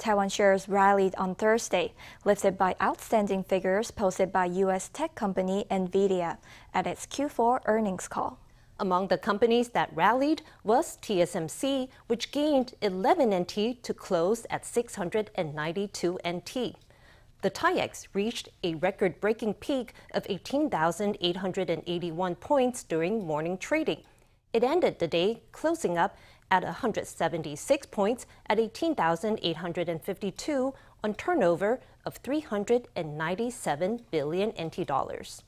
Taiwan shares rallied on Thursday, lifted by outstanding figures posted by U.S. tech company Nvidia at its Q4 earnings call. Among the companies that rallied was TSMC, which gained 11 NT to close at 692 NT. The Taiex reached a record-breaking peak of 18,881 points during morning trading. It ended the day closing up at 176 points at 18,852 on turnover of 397 billion NT dollars.